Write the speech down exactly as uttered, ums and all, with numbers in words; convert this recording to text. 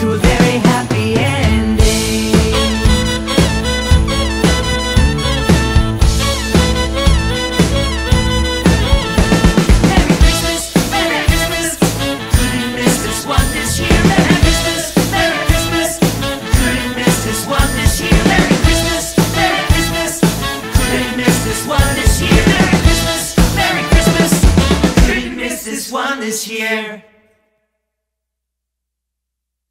To a very happy